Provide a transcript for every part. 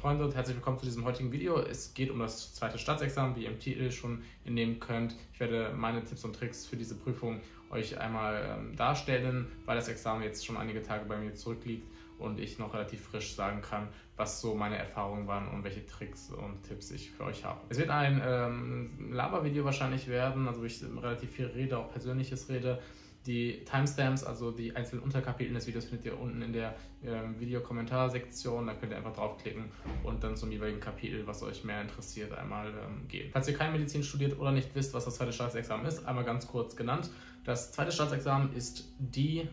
Freunde und herzlich willkommen zu diesem heutigen Video. Es geht um das zweite Staatsexamen, wie ihr im Titel schon entnehmen könnt. Ich werde meine Tipps und Tricks für diese Prüfung euch einmal darstellen, weil das Examen jetzt schon einige Tage bei mir zurückliegt und ich noch relativ frisch sagen kann, was so meine Erfahrungen waren und welche Tricks und Tipps ich für euch habe. Es wird ein Laber-Video wahrscheinlich werden, also ich relativ viel rede, auch persönliches rede. Die Timestamps, also die einzelnen Unterkapitel des Videos, findet ihr unten in der Videokommentarsektion. Da könnt ihr einfach draufklicken und dann zum jeweiligen Kapitel, was euch mehr interessiert, einmal gehen. Falls ihr kein Medizin studiert oder nicht wisst, was das zweite Staatsexamen ist, einmal ganz kurz genannt. Das zweite Staatsexamen ist die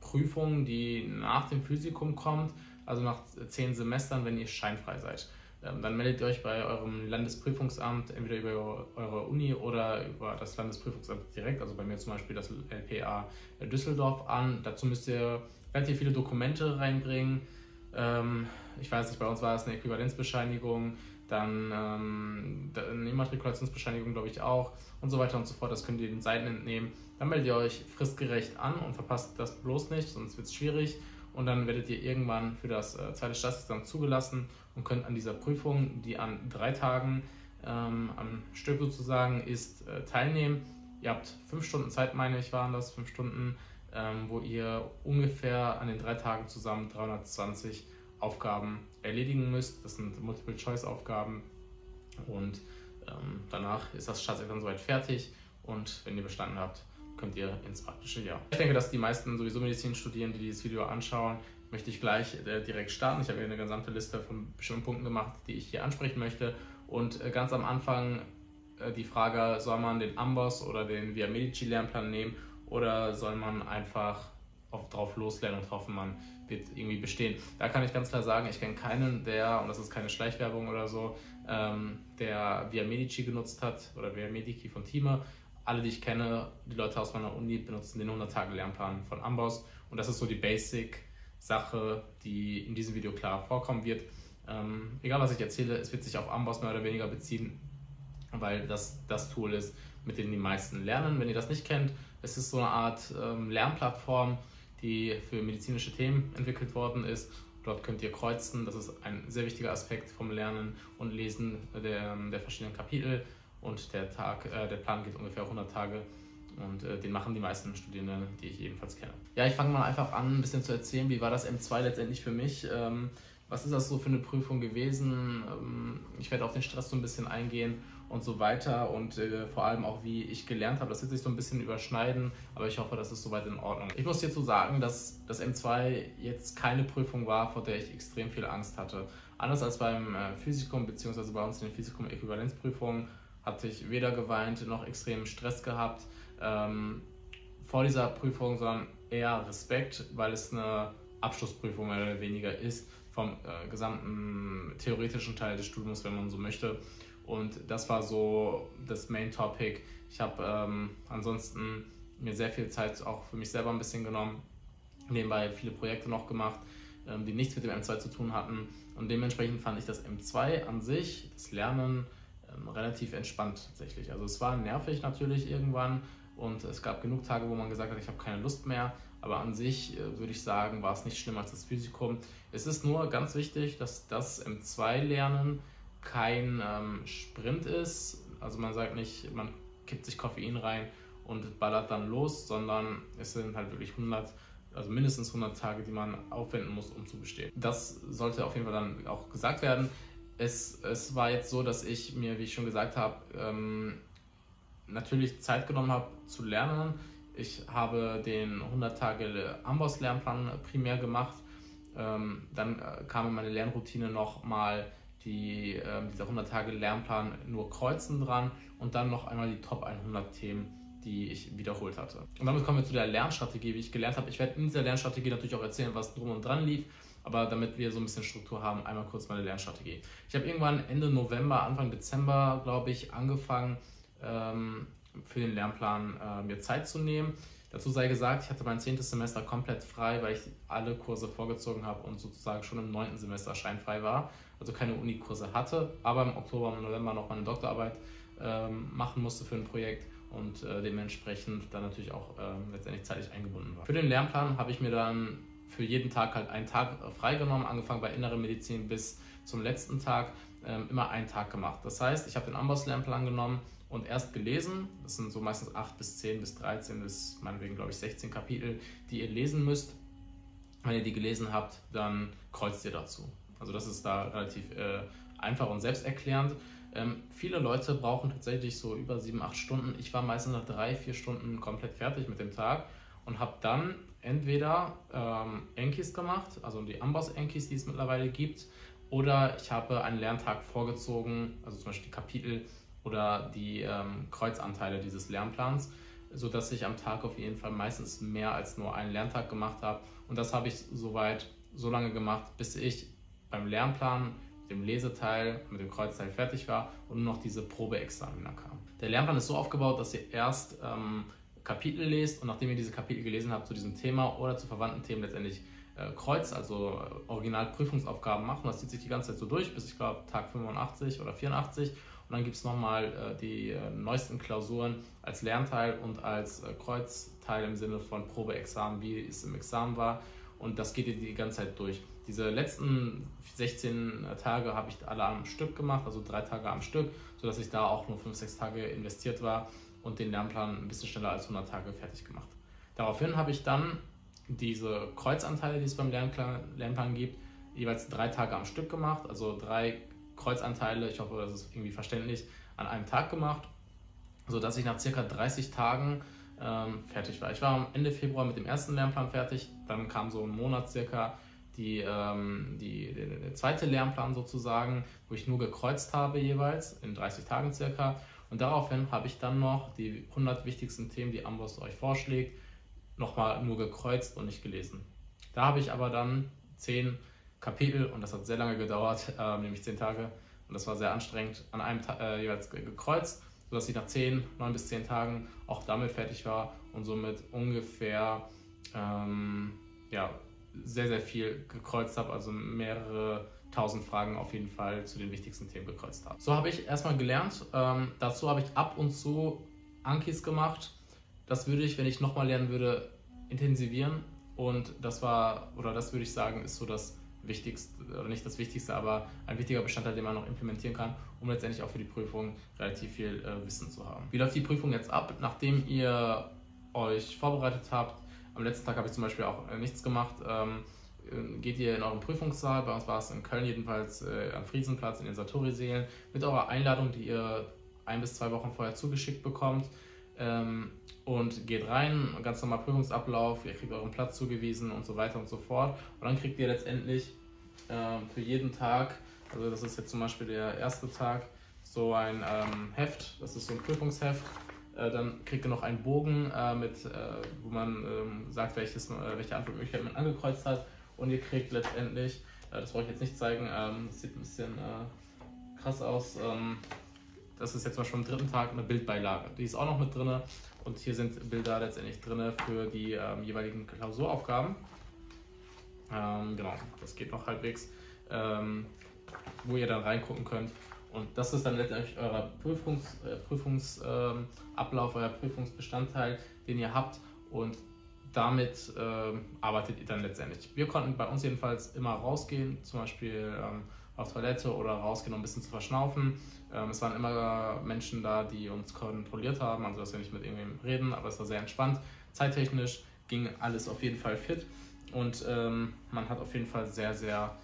Prüfung, die nach dem Physikum kommt, also nach 10 Semestern, wenn ihr scheinfrei seid. Dann meldet ihr euch bei eurem Landesprüfungsamt, entweder über eure Uni oder über das Landesprüfungsamt direkt, also bei mir zum Beispiel das LPA Düsseldorf an. Dazu müsst ihr relativ viele Dokumente reinbringen. Ich weiß nicht, bei uns war es eine Äquivalenzbescheinigung, dann eine Immatrikulationsbescheinigung, glaube ich, auch und so weiter und so fort. Das könnt ihr den Seiten entnehmen. Dann meldet ihr euch fristgerecht an und verpasst das bloß nicht, sonst wird es schwierig. Und dann werdet ihr irgendwann für das zweite Staatsexamen zugelassen und könnt an dieser Prüfung, die an 3 Tagen am Stück sozusagen ist, teilnehmen. Ihr habt 5 Stunden Zeit, meine ich, waren das, 5 Stunden, wo ihr ungefähr an den 3 Tagen zusammen 320 Aufgaben erledigen müsst. Das sind Multiple-Choice-Aufgaben und danach ist das Staatsexamen soweit fertig und wenn ihr bestanden habt, könnt ihr ins praktische Jahr. Ich denke, dass die meisten sowieso Medizin studieren, die dieses Video anschauen, möchte ich gleich direkt starten. Ich habe hier eine gesamte Liste von bestimmten Punkten gemacht, die ich hier ansprechen möchte. Und ganz am Anfang die Frage, soll man den Amboss oder den Via Medici Lernplan nehmen oder soll man einfach drauf loslernen und hoffen, man wird irgendwie bestehen. Da kann ich ganz klar sagen, ich kenne keinen, der, und das ist keine Schleichwerbung oder so, der Via Medici genutzt hat oder Via Medici von Thima. Alle, die ich kenne, die Leute aus meiner Uni, benutzen den 100-Tage-Lernplan von Amboss. Und das ist so die Basic-Sache, die in diesem Video klar vorkommen wird. Egal, was ich erzähle, es wird sich auf Amboss mehr oder weniger beziehen, weil das das Tool ist, mit dem die meisten lernen. Wenn ihr das nicht kennt, es ist so eine Art Lernplattform, die für medizinische Themen entwickelt worden ist. Dort könnt ihr kreuzen, das ist ein sehr wichtiger Aspekt vom Lernen und Lesen der verschiedenen Kapitel. Und der Plan geht ungefähr 100 Tage und den machen die meisten Studierenden, die ich ebenfalls kenne. Ja, ich fange mal einfach an, ein bisschen zu erzählen, wie war das M2 letztendlich für mich? Was ist das so für eine Prüfung gewesen? Ich werde auf den Stress so ein bisschen eingehen und so weiter und vor allem auch, wie ich gelernt habe. Das wird sich so ein bisschen überschneiden, aber ich hoffe, das ist soweit in Ordnung. Ich muss hierzu sagen, dass das M2 jetzt keine Prüfung war, vor der ich extrem viel Angst hatte. Anders als beim Physikum, beziehungsweise bei uns in den Physikum-Äquivalenzprüfungen, hatte ich weder geweint noch extremen Stress gehabt vor dieser Prüfung, sondern eher Respekt, weil es eine Abschlussprüfung mehr oder weniger ist vom gesamten theoretischen Teil des Studiums, wenn man so möchte. Und das war so das Main Topic. Ich habe ansonsten mir sehr viel Zeit auch für mich selber ein bisschen genommen, nebenbei viele Projekte noch gemacht, die nichts mit dem M2 zu tun hatten. Und dementsprechend fand ich das M2 an sich, das Lernen, relativ entspannt tatsächlich. Also es war nervig natürlich irgendwann und es gab genug Tage, wo man gesagt hat, ich habe keine Lust mehr, aber an sich würde ich sagen, war es nicht schlimmer als das Physikum. Es ist nur ganz wichtig, dass das M2-Lernen kein Sprint ist, also man sagt nicht, man kippt sich Koffein rein und ballert dann los, sondern es sind halt wirklich mindestens 100 Tage, die man aufwenden muss, um zu bestehen. Das sollte auf jeden Fall dann auch gesagt werden. Es war jetzt so, dass ich mir, wie ich schon gesagt habe, natürlich Zeit genommen habe zu lernen. Ich habe den 100-Tage-Amboss-Lernplan primär gemacht. Dann kam in meine Lernroutine nochmal dieser 100-Tage-Lernplan nur kreuzen dran und dann noch einmal die Top 100 Themen, die ich wiederholt hatte. Und damit kommen wir zu der Lernstrategie, wie ich gelernt habe. Ich werde in dieser Lernstrategie natürlich auch erzählen, was drum und dran lief. Aber damit wir so ein bisschen Struktur haben, einmal kurz meine Lernstrategie. Ich habe irgendwann Ende November, Anfang Dezember, glaube ich, angefangen, für den Lernplan mir Zeit zu nehmen. Dazu sei gesagt, ich hatte mein 10. Semester komplett frei, weil ich alle Kurse vorgezogen habe und sozusagen schon im 9. Semester scheinfrei war, also keine Unikurse hatte, aber im Oktober und November noch meine Doktorarbeit machen musste für ein Projekt und dementsprechend dann natürlich auch letztendlich zeitlich eingebunden war. Für den Lernplan habe ich mir dann für jeden Tag halt einen Tag freigenommen, angefangen bei Innere Medizin bis zum letzten Tag immer einen Tag gemacht. Das heißt, ich habe den Amboss-Lernplan genommen und erst gelesen. Das sind so meistens 8 bis 10 bis 13 bis meinetwegen, glaube ich, 16 Kapitel, die ihr lesen müsst. Wenn ihr die gelesen habt, dann kreuzt ihr dazu. Also das ist da relativ einfach und selbsterklärend. Viele Leute brauchen tatsächlich so über 7-8 Stunden. Ich war meistens nach 3-4 Stunden komplett fertig mit dem Tag und habe dann entweder Ankis gemacht, also die Amboss-Ankis, die es mittlerweile gibt, oder ich habe einen Lerntag vorgezogen, also zum Beispiel die Kapitel oder die Kreuzanteile dieses Lernplans, sodass ich am Tag auf jeden Fall meistens mehr als nur einen Lerntag gemacht habe. Und das habe ich soweit so lange gemacht, bis ich beim Lernplan, dem Leseteil, mit dem Kreuzteil fertig war und nur noch diese Probeexamina kam. Der Lernplan ist so aufgebaut, dass ihr erst Kapitel lest und nachdem ihr diese Kapitel gelesen habt zu diesem Thema oder zu verwandten Themen letztendlich kreuzt, also Originalprüfungsaufgaben machen. Das zieht sich die ganze Zeit so durch, bis ich glaube Tag 85 oder 84. Und dann gibt es nochmal die neuesten Klausuren als Lernteil und als Kreuzteil im Sinne von Probeexamen, wie es im Examen war. Und das geht ihr die ganze Zeit durch. Diese letzten 16 Tage habe ich alle am Stück gemacht, also 3 Tage am Stück, sodass ich da auch nur 5-6 Tage investiert war und den Lernplan ein bisschen schneller als 100 Tage fertig gemacht. Daraufhin habe ich dann diese Kreuzanteile, die es beim Lernplan gibt, jeweils 3 Tage am Stück gemacht, also 3 Kreuzanteile, ich hoffe, das ist irgendwie verständlich, an einem Tag gemacht, sodass ich nach circa 30 Tagen fertig war. Ich war am Ende Februar mit dem ersten Lernplan fertig, dann kam so ein Monat circa der zweite Lernplan sozusagen, wo ich nur gekreuzt habe jeweils, in 30 Tagen circa. Und daraufhin habe ich dann noch die 100 wichtigsten Themen, die Amboss euch vorschlägt, nochmal nur gekreuzt und nicht gelesen. Da habe ich aber dann 10 Kapitel, und das hat sehr lange gedauert, nämlich 10 Tage, und das war sehr anstrengend, an einem Tag jeweils gekreuzt, sodass ich nach 9 bis 10 Tagen auch damit fertig war und somit ungefähr ja, sehr, sehr viel gekreuzt habe, also mehrere 1000 Fragen auf jeden Fall zu den wichtigsten Themen gekreuzt habe. So habe ich erstmal gelernt, dazu habe ich ab und zu Ankis gemacht. Das würde ich, wenn ich nochmal lernen würde, intensivieren, und das war, oder das würde ich sagen, ist so das Wichtigste, oder nicht das Wichtigste, aber ein wichtiger Bestandteil, den man noch implementieren kann, um letztendlich auch für die Prüfung relativ viel Wissen zu haben. Wie läuft die Prüfung jetzt ab? Nachdem ihr euch vorbereitet habt, am letzten Tag habe ich zum Beispiel auch nichts gemacht, geht ihr in euren Prüfungssaal, bei uns war es in Köln jedenfalls am Friesenplatz in den Satori-Sälen, mit eurer Einladung, die ihr 1 bis 2 Wochen vorher zugeschickt bekommt, und geht rein, ganz normal Prüfungsablauf, ihr kriegt euren Platz zugewiesen und so weiter und so fort. Und dann kriegt ihr letztendlich für jeden Tag, also das ist jetzt zum Beispiel der erste Tag, so ein Heft, das ist so ein Prüfungsheft. Dann kriegt ihr noch einen Bogen, wo man sagt, welche Antwortmöglichkeit man angekreuzt hat. Und ihr kriegt letztendlich, das brauche ich jetzt nicht zeigen, das sieht ein bisschen krass aus, das ist jetzt mal schon am 3. Tag, eine Bildbeilage. Die ist auch noch mit drin, und hier sind Bilder letztendlich drin für die jeweiligen Klausuraufgaben. Genau, das geht noch halbwegs, wo ihr dann reingucken könnt. Und das ist dann letztendlich euer Prüfungsablauf, euer Prüfungsbestandteil, den ihr habt, und damit arbeitet ihr dann letztendlich. Wir konnten bei uns jedenfalls immer rausgehen, zum Beispiel auf Toilette oder rausgehen, um ein bisschen zu verschnaufen. Es waren immer Menschen da, die uns kontrolliert haben, also dass wir nicht mit irgendwem reden, aber es war sehr entspannt. Zeittechnisch ging alles auf jeden Fall fit, und man hat auf jeden Fall sehr, sehr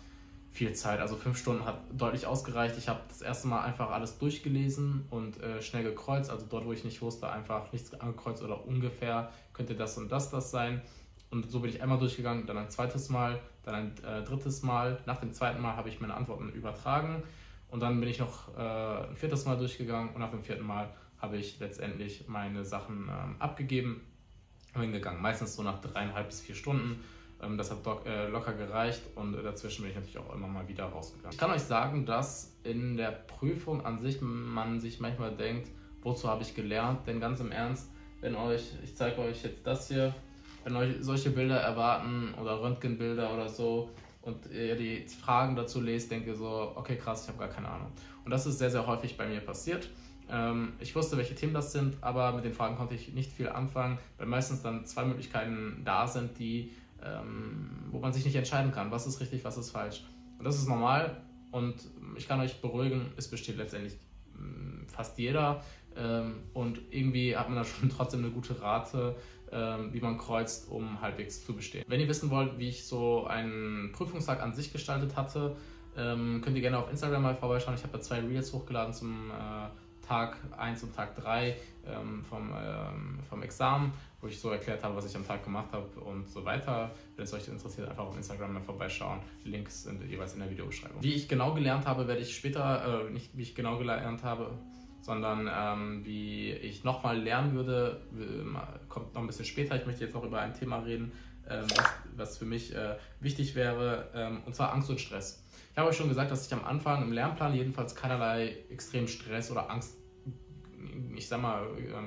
viel Zeit. Also 5 Stunden hat deutlich ausgereicht. Ich habe das erste Mal einfach alles durchgelesen und schnell gekreuzt, also dort, wo ich nicht wusste, einfach nichts angekreuzt oder ungefähr könnte das und das sein. Und so bin ich einmal durchgegangen, dann ein zweites Mal, dann ein drittes Mal. Nach dem zweiten Mal habe ich meine Antworten übertragen, und dann bin ich noch ein 4. Mal durchgegangen, und nach dem 4. Mal habe ich letztendlich meine Sachen abgegeben und hingegangen. Meistens so nach 3,5 bis 4 Stunden. Das hat locker gereicht, und dazwischen bin ich natürlich auch immer mal wieder rausgegangen. Ich kann euch sagen, dass in der Prüfung an sich man sich manchmal denkt, wozu habe ich gelernt? Denn ganz im Ernst, wenn euch, ich zeige euch jetzt das hier, wenn euch solche Bilder erwarten oder Röntgenbilder oder so und ihr die Fragen dazu lest, denkt ihr so, okay krass, ich habe gar keine Ahnung. Und das ist sehr, sehr häufig bei mir passiert. Ich wusste, welche Themen das sind, aber mit den Fragen konnte ich nicht viel anfangen, weil meistens dann 2 Möglichkeiten da sind, wo man sich nicht entscheiden kann, was ist richtig, was ist falsch. Und das ist normal, Und ich kann euch beruhigen, es besteht letztendlich fast jeder. Und irgendwie hat man da schon trotzdem eine gute Rate, wie man kreuzt, um halbwegs zu bestehen. Wenn ihr wissen wollt, wie ich so einen Prüfungstag an sich gestaltet hatte, könnt ihr gerne auf Instagram mal vorbeischauen. Ich habe da 2 Reels hochgeladen zum Tag 1 und Tag 3 vom Examen, wo ich so erklärt habe, was ich am Tag gemacht habe und so weiter. Wenn es euch interessiert, einfach auf Instagram mal vorbeischauen. Links sind jeweils in der Videobeschreibung. Wie ich genau gelernt habe, werde ich später, nicht wie ich genau gelernt habe, sondern wie ich nochmal lernen würde, kommt noch ein bisschen später. Ich möchte jetzt noch über ein Thema reden, was für mich wichtig wäre, und zwar Angst und Stress. Ich habe euch schon gesagt, dass ich am Anfang im Lernplan jedenfalls keinerlei extremen Stress oder Angst, ich sag mal,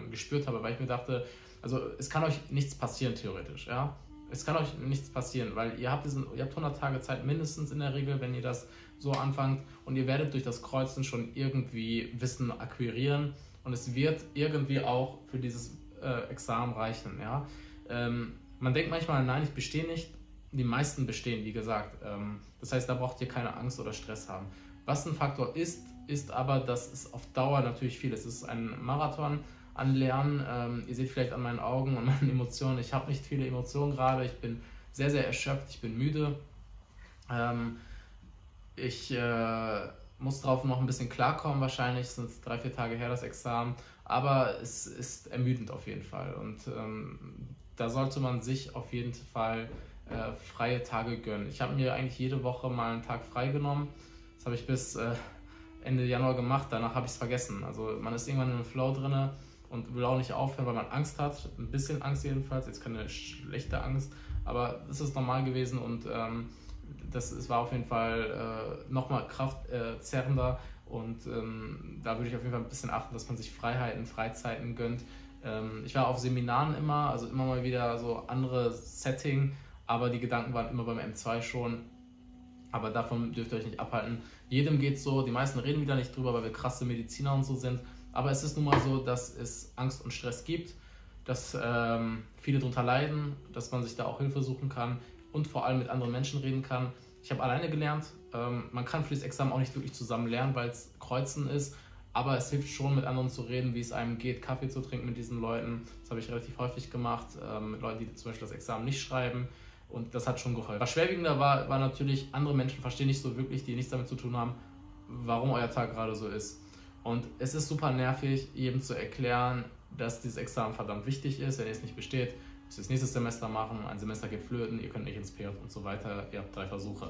gespürt habe, weil ich mir dachte, also es kann euch nichts passieren theoretisch, ja. Es kann euch nichts passieren, weil ihr habt 100 Tage Zeit mindestens in der Regel, wenn ihr das so anfangt, und ihr werdet durch das Kreuzen schon irgendwie Wissen akquirieren und es wird irgendwie auch für dieses Examen reichen, ja. Man denkt manchmal, nein, ich bestehe nicht. Die meisten bestehen, wie gesagt. Das heißt, da braucht ihr keine Angst oder Stress haben. Was ein Faktor ist, ist aber, dass es auf Dauer natürlich viel ist. Es ist ein Marathon an Lernen. Ihr seht vielleicht an meinen Augen und meinen Emotionen, ich habe nicht viele Emotionen gerade. Ich bin sehr, sehr erschöpft, ich bin müde. Ich muss drauf noch ein bisschen klarkommen wahrscheinlich. Es sind 3-4 Tage her, das Examen. Aber es ist ermüdend auf jeden Fall. Und da sollte man sich auf jeden Fall freie Tage gönnen. Ich habe mir eigentlich jede Woche mal einen Tag frei genommen. Das habe ich bis Ende Januar gemacht. Danach habe ich es vergessen. Also man ist irgendwann in einem Flow drin und will auch nicht aufhören, weil man Angst hat. Ein bisschen Angst jedenfalls. Jetzt keine schlechte Angst, aber das ist normal gewesen und es war auf jeden Fall nochmal kraftzerrender und da würde ich auf jeden Fall ein bisschen achten, dass man sich Freiheiten, Freizeiten gönnt. Ich war auf Seminaren immer, also immer mal wieder so andere Setting, aber die Gedanken waren immer beim M2 schon, aber davon dürft ihr euch nicht abhalten. Jedem geht's so, die meisten reden wieder nicht drüber, weil wir krasse Mediziner und so sind, aber es ist nun mal so, dass es Angst und Stress gibt, dass viele darunter leiden, dass man sich da auch Hilfe suchen kann und vor allem mit anderen Menschen reden kann. Ich habe alleine gelernt, man kann für das Examen auch nicht wirklich zusammen lernen, weil es Kreuzen ist, aber es hilft schon, mit anderen zu reden, wie es einem geht, Kaffee zu trinken mit diesen Leuten. Das habe ich relativ häufig gemacht, mit Leuten, die zum Beispiel das Examen nicht schreiben. Und das hat schon geholfen. Was schwerwiegender war natürlich, andere Menschen verstehen nicht so wirklich, die nichts damit zu tun haben, warum euer Tag gerade so ist. Und es ist super nervig, jedem zu erklären, dass dieses Examen verdammt wichtig ist. Wenn ihr es nicht besteht, müsst ihr es nächstes Semester machen, ein Semester geht flöten, ihr könnt nicht ins PJ und so weiter, ihr habt 3 Versuche.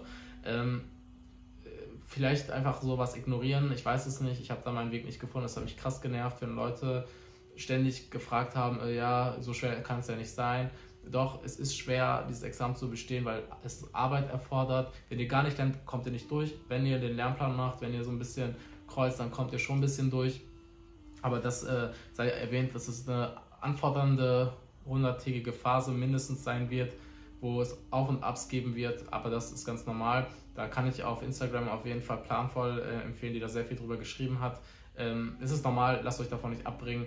Vielleicht einfach sowas ignorieren, ich weiß es nicht, ich habe da meinen Weg nicht gefunden, das hat mich krass genervt, wenn Leute ständig gefragt haben, ja, so schwer kann es ja nicht sein. Doch, es ist schwer, dieses Examen zu bestehen, weil es Arbeit erfordert. Wenn ihr gar nicht lernt, kommt ihr nicht durch. Wenn ihr den Lernplan macht, wenn ihr so ein bisschen kreuzt, dann kommt ihr schon ein bisschen durch. Aber das sei erwähnt, dass es eine anfordernde 100-tägige Phase mindestens sein wird, wo es Auf und Abs geben wird, aber das ist ganz normal. Da kann ich auf Instagram auf jeden Fall planvoll empfehlen, die da sehr viel drüber geschrieben hat. Es ist normal, lasst euch davon nicht abbringen.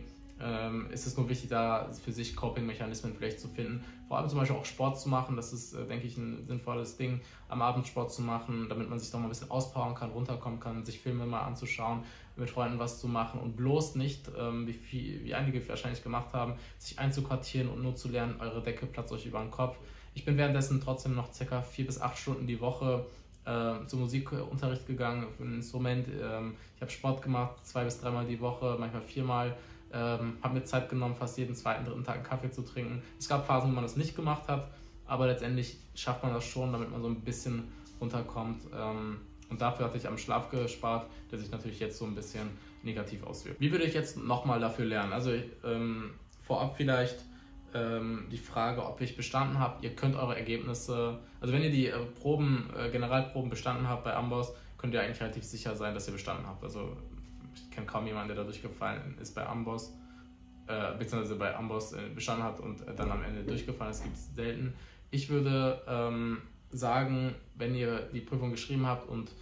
Es ist nur wichtig, da für sich Coping-Mechanismen vielleicht zu finden. Vor allem zum Beispiel auch Sport zu machen, das ist, denke ich, ein sinnvolles Ding, am Abend Sport zu machen, damit man sich noch mal ein bisschen auspowern kann, runterkommen kann, sich Filme mal anzuschauen, mit Freunden was zu machen und bloß nicht, wie einige wahrscheinlich gemacht haben, sich einzuquartieren und nur zu lernen, eure Decke platzt euch über den Kopf. Ich bin währenddessen trotzdem noch ca. 4 bis 8 Stunden die Woche zum Musikunterricht gegangen, auf ein Instrument. Ich habe Sport gemacht, 2- bis 3-mal die Woche, manchmal 4-mal. Habe mir Zeit genommen, fast jeden 2., 3. Tag einen Kaffee zu trinken. Es gab Phasen, wo man das nicht gemacht hat, aber letztendlich schafft man das schon, damit man so ein bisschen runterkommt. Und dafür hatte ich am Schlaf gespart, der sich natürlich jetzt so ein bisschen negativ auswirkt. Wie würde ich jetzt nochmal dafür lernen? Also vorab vielleicht die Frage, ob ich bestanden habe. Ihr könnt eure Ergebnisse, also wenn ihr die Proben, Generalproben bestanden habt bei Amboss, könnt ihr eigentlich relativ sicher sein, dass ihr bestanden habt. Also ich kenne kaum jemanden, der da durchgefallen ist bei Amboss, beziehungsweise bei Amboss bestanden hat und dann am Ende durchgefallen ist. Das gibt es selten. Ich würde sagen, wenn ihr die Prüfung geschrieben habt und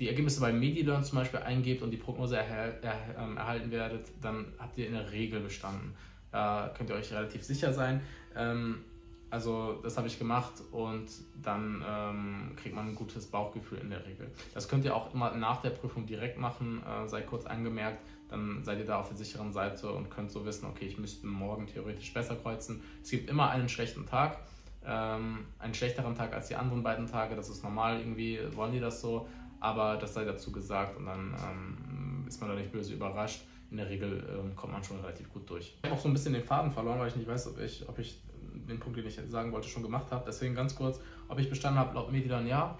die Ergebnisse bei MediLearn zum Beispiel eingebt und die Prognose erhalten werdet, dann habt ihr in der Regel bestanden. Da könnt ihr euch relativ sicher sein. Also das habe ich gemacht und dann kriegt man ein gutes Bauchgefühl in der Regel. Das könnt ihr auch immer nach der Prüfung direkt machen, sei kurz angemerkt, dann seid ihr da auf der sicheren Seite und könnt so wissen, okay, ich müsste morgen theoretisch besser kreuzen. Es gibt immer einen schlechten Tag, einen schlechteren Tag als die anderen beiden Tage, das ist normal, irgendwie wollen die das so, aber das sei dazu gesagt und dann ist man da nicht böse überrascht. In der Regel kommt man schon relativ gut durch. Ich habe auch so ein bisschen den Faden verloren, weil ich nicht weiß, ob ich den Punkt, den ich sagen wollte, schon gemacht habe. Deswegen ganz kurz, ob ich bestanden habe, laut MediLearn ja.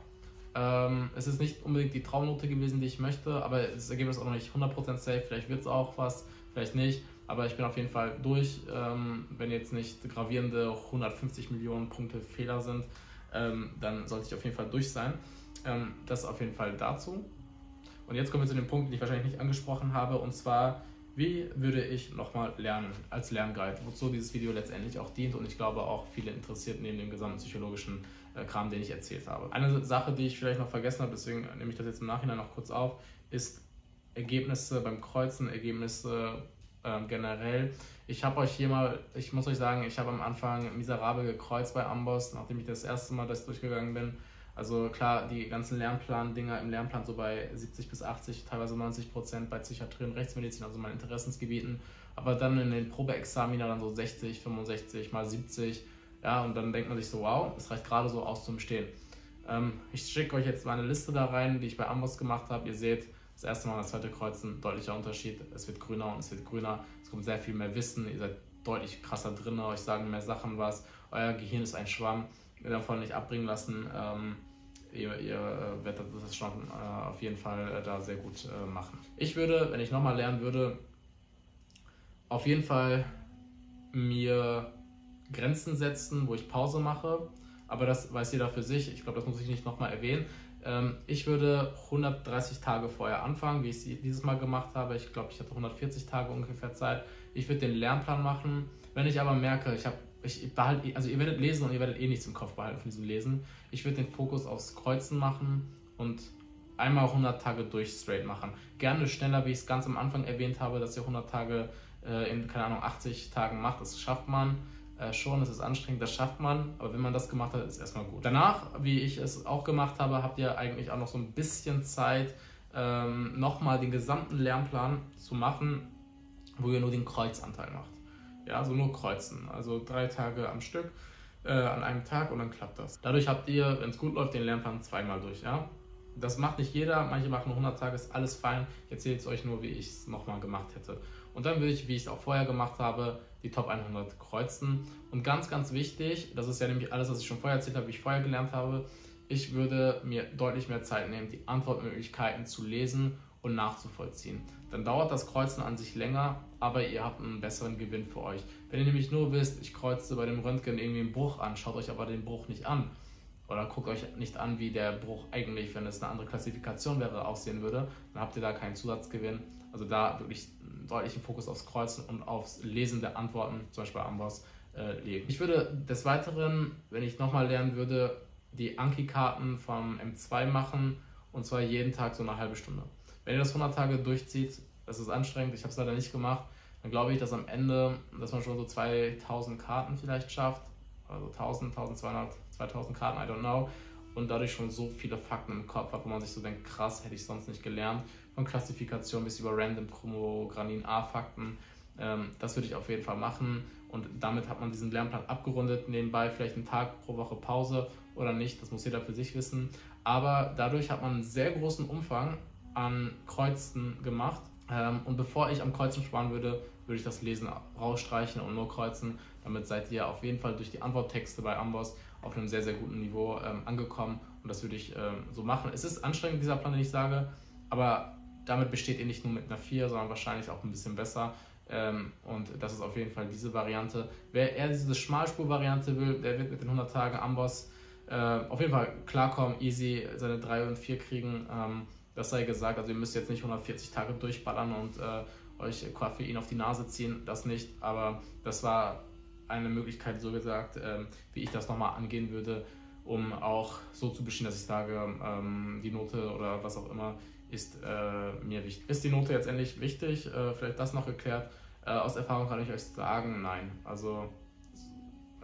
Es ist nicht unbedingt die Traumnote gewesen, die ich möchte, aber das Ergebnis ist auch noch nicht 100% safe. Vielleicht wird es auch was, vielleicht nicht. Aber ich bin auf jeden Fall durch, wenn jetzt nicht gravierende 150 Millionen Punkte Fehler sind, dann sollte ich auf jeden Fall durch sein. Das auf jeden Fall dazu. Und jetzt kommen wir zu dem Punkt, den ich wahrscheinlich nicht angesprochen habe, und zwar, wie würde ich nochmal lernen als Lernguide, wozu dieses Video letztendlich auch dient und ich glaube auch viele interessiert neben dem gesamten psychologischen Kram, den ich erzählt habe. Eine Sache, die ich vielleicht noch vergessen habe, deswegen nehme ich das jetzt im Nachhinein noch kurz auf, ist Ergebnisse beim Kreuzen, Ergebnisse generell. Ich muss euch sagen, ich habe am Anfang miserabel gekreuzt bei Amboss, nachdem ich das erste Mal das durchgegangen bin. Also klar, die ganzen Lernplan-Dinger im Lernplan so bei 70 bis 80, teilweise 90% bei Psychiatrie und Rechtsmedizin, also meinen Interessensgebieten. Aber dann in den Probeexamina dann so 60, 65 mal 70. Ja, und dann denkt man sich so, wow, das reicht gerade so aus zum Bestehen. Ich schicke euch jetzt meine Liste da rein, die ich bei Amboss gemacht habe. Ihr seht, das erste Mal und das zweite Kreuzen, deutlicher Unterschied. Es wird grüner und es wird grüner. Es kommt sehr viel mehr Wissen. Ihr seid deutlich krasser drin, euch sagen mehr Sachen was. Euer Gehirn ist ein Schwamm, davon nicht abbringen lassen. Ihr werdet das schon auf jeden Fall da sehr gut machen. Ich würde, wenn ich nochmal lernen würde, auf jeden Fall mir Grenzen setzen, wo ich Pause mache, aber das weiß jeder für sich, ich glaube, das muss ich nicht nochmal erwähnen. Ich würde 130 Tage vorher anfangen, wie ich es dieses Mal gemacht habe. Ich glaube, ich hatte 140 Tage ungefähr Zeit. Ich würde den Lernplan machen. Wenn ich aber merke, also ihr werdet lesen und ihr werdet eh nichts im Kopf behalten von diesem Lesen. Ich würde den Fokus aufs Kreuzen machen und einmal 100 Tage durch straight machen. Gerne schneller, wie ich es ganz am Anfang erwähnt habe, dass ihr 100 Tage in, keine Ahnung, 80 Tagen macht. Das schafft man schon, das ist anstrengend, das schafft man. Aber wenn man das gemacht hat, ist erstmal gut. Danach, wie ich es auch gemacht habe, habt ihr eigentlich auch noch so ein bisschen Zeit, nochmal den gesamten Lernplan zu machen, wo ihr nur den Kreuzanteil macht. Ja, also nur kreuzen, also 3 Tage am Stück an einem Tag und dann klappt das. Dadurch habt ihr, wenn es gut läuft, den Lernplan 2-mal durch. Ja? Das macht nicht jeder, manche machen 100 Tage, ist alles fein. Ich erzähle jetzt euch nur, wie ich es nochmal gemacht hätte. Und dann würde ich, wie ich es auch vorher gemacht habe, die Top 100 kreuzen. Und ganz, ganz wichtig, das ist ja nämlich alles, was ich schon vorher erzählt habe, wie ich vorher gelernt habe, ich würde mir deutlich mehr Zeit nehmen, die Antwortmöglichkeiten zu lesen und nachzuvollziehen. Dann dauert das Kreuzen an sich länger, aber ihr habt einen besseren Gewinn für euch. Wenn ihr nämlich nur wisst, ich kreuze bei dem Röntgen irgendwie einen Bruch an, schaut euch aber den Bruch nicht an oder guckt euch nicht an, wie der Bruch eigentlich, wenn es eine andere Klassifikation wäre, aussehen würde, dann habt ihr da keinen Zusatzgewinn. Also da wirklich einen deutlichen Fokus aufs Kreuzen und aufs Lesen der Antworten, zum Beispiel bei Amboss, legen. Ich würde des Weiteren, wenn ich nochmal lernen würde, die Anki-Karten vom M2 machen und zwar jeden Tag so eine halbe Stunde. Wenn ihr das 100 Tage durchzieht, das ist anstrengend, ich habe es leider nicht gemacht, dann glaube ich, dass am Ende, dass man schon so 2000 Karten vielleicht schafft, also 1000, 1200, 2000 Karten, I don't know, und dadurch schon so viele Fakten im Kopf hat, wo man sich so denkt, krass, hätte ich sonst nicht gelernt, von Klassifikation bis über Random Chromogranin A-Fakten, das würde ich auf jeden Fall machen und damit hat man diesen Lernplan abgerundet, nebenbei vielleicht einen Tag pro Woche Pause oder nicht, das muss jeder für sich wissen, aber dadurch hat man einen sehr großen Umfang an Kreuzen gemacht und bevor ich am Kreuzen sparen würde, würde ich das Lesen rausstreichen und nur kreuzen. Damit seid ihr auf jeden Fall durch die Antworttexte bei Amboss auf einem sehr, sehr guten Niveau angekommen und das würde ich so machen. Es ist anstrengend, dieser Plan, den ich sage, aber damit besteht ihr nicht nur mit einer 4, sondern wahrscheinlich auch ein bisschen besser und das ist auf jeden Fall diese Variante. Wer eher diese Schmalspur-Variante will, der wird mit den 100 Tagen Amboss auf jeden Fall klarkommen, easy seine 3 und 4 kriegen. Das sei gesagt, also ihr müsst jetzt nicht 140 Tage durchballern und euch Koffein auf die Nase ziehen, das nicht, aber das war eine Möglichkeit, so gesagt, wie ich das nochmal angehen würde, um auch so zu bestehen, dass ich sage, die Note oder was auch immer ist mir wichtig. Ist die Note jetzt endlich wichtig? Vielleicht das noch geklärt. Aus Erfahrung kann ich euch sagen, nein. Also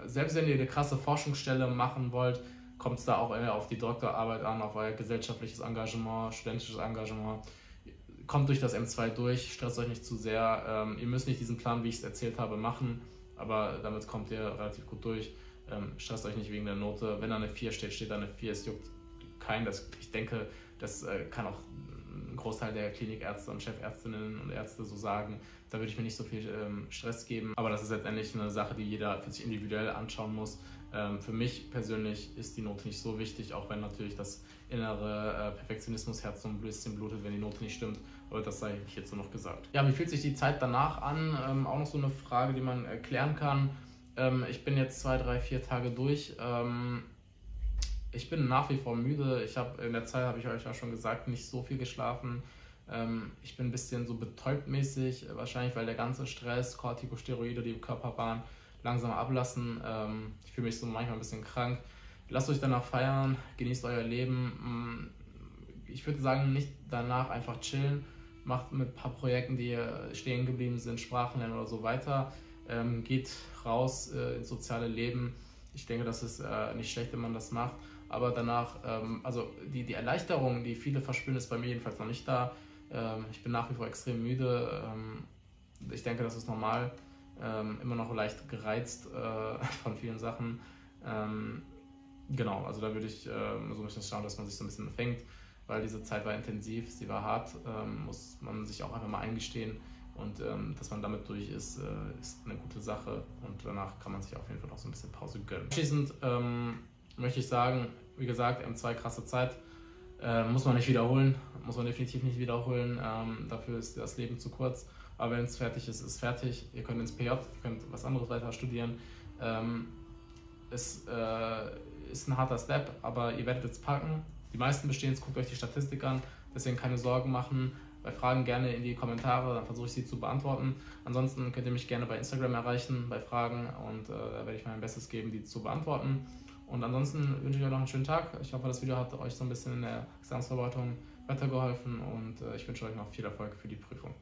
selbst wenn ihr eine krasse Forschungsstelle machen wollt, kommt es da auch eher auf die Doktorarbeit an, auf euer gesellschaftliches Engagement, studentisches Engagement. Kommt durch das M2 durch, stresst euch nicht zu sehr. Ihr müsst nicht diesen Plan, wie ich es erzählt habe, machen, aber damit kommt ihr relativ gut durch. Stresst euch nicht wegen der Note. Wenn da eine 4 steht, steht da eine 4. Es juckt keinen. Ich denke, das kann auch ein Großteil der Klinikärzte und Chefärztinnen und Ärzte so sagen. Da würde ich mir nicht so viel Stress geben. Aber das ist letztendlich eine Sache, die jeder für sich individuell anschauen muss. Für mich persönlich ist die Note nicht so wichtig, auch wenn natürlich das innere Perfektionismusherz so ein bisschen blutet, wenn die Note nicht stimmt. Aber das sei hierzu noch gesagt. Ja, wie fühlt sich die Zeit danach an? Auch noch so eine Frage, die man klären kann. Ich bin jetzt 2, 3, 4 Tage durch. Ich bin nach wie vor müde. In der Zeit, habe ich euch ja schon gesagt, nicht so viel geschlafen. Ich bin ein bisschen so betäubt mäßig, wahrscheinlich weil der ganze Stress, Corticosteroide, die im Körper waren, langsam ablassen. Ich fühle mich so manchmal ein bisschen krank. Lasst euch danach feiern, genießt euer Leben. Ich würde sagen, nicht danach einfach chillen. Macht mit ein paar Projekten, die stehen geblieben sind, Sprachen lernen oder so weiter. Geht raus ins soziale Leben. Ich denke, das ist nicht schlecht, wenn man das macht. Aber danach, also die Erleichterung, die viele verspüren, ist bei mir jedenfalls noch nicht da. Ich bin nach wie vor extrem müde. Ich denke, das ist normal. Immer noch leicht gereizt von vielen Sachen. Genau, also da würde ich so ein bisschen schauen, dass man sich so ein bisschen fängt, weil diese Zeit war intensiv, sie war hart, muss man sich auch einfach mal eingestehen, und dass man damit durch ist, ist eine gute Sache, und danach kann man sich auf jeden Fall auch so ein bisschen Pause gönnen. Abschließend möchte ich sagen, wie gesagt, M2 krasse Zeit, muss man nicht wiederholen, muss man definitiv nicht wiederholen, dafür ist das Leben zu kurz. Aber wenn es fertig ist, ist es fertig. Ihr könnt ins PJ, ihr könnt was anderes weiter studieren. Ist ein harter Step, aber ihr werdet es packen. Die meisten Bestehens, guckt euch die Statistik an, deswegen keine Sorgen machen. Bei Fragen gerne in die Kommentare, dann versuche ich sie zu beantworten. Ansonsten könnt ihr mich gerne bei Instagram erreichen, bei Fragen, und da werde ich mein Bestes geben, die zu beantworten. Und ansonsten wünsche ich euch noch einen schönen Tag. Ich hoffe, das Video hat euch so ein bisschen in der Examensverwaltung weitergeholfen, und ich wünsche euch noch viel Erfolg für die Prüfung.